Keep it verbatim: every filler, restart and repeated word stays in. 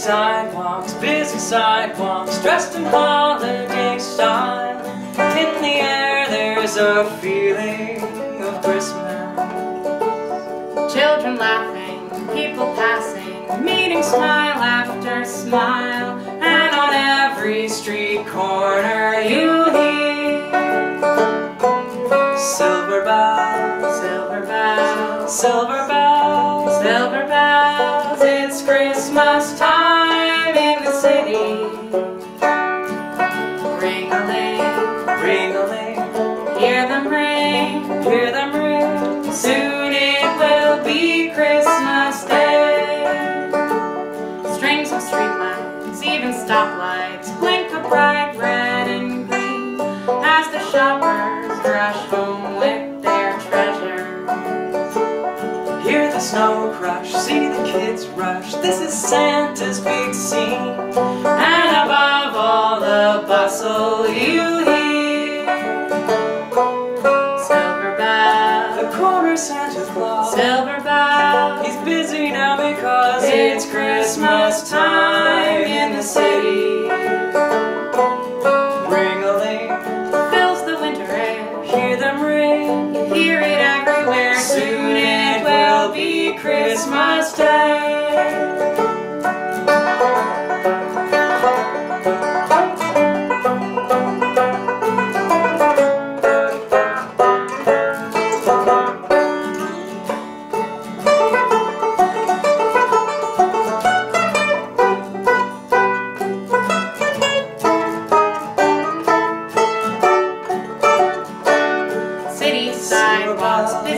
sidewalks, busy sidewalks, dressed in holiday style. In the air there is a feeling of Christmas. Children laughing, people passing, meeting smile after smile. And on every street corner you hear silver bells, silver bells, silver bells, silver bells. It's Christmas time in the city. Hear them ring, hear them ring, soon it will be Christmas Day. Strings of streetlights, even stoplights, blink a bright red and green as the shoppers rush home with their treasures. Hear the snow crush, see the kids rush, this is Santa's big scene. And above all the bustle you hear Santa Claus, silver bells. He's busy now because it's Christmas time in the city. Ring-a-ling fills the winter air. Hear them ring, you hear it everywhere. Soon it will be Christmas Day. City sidewalks.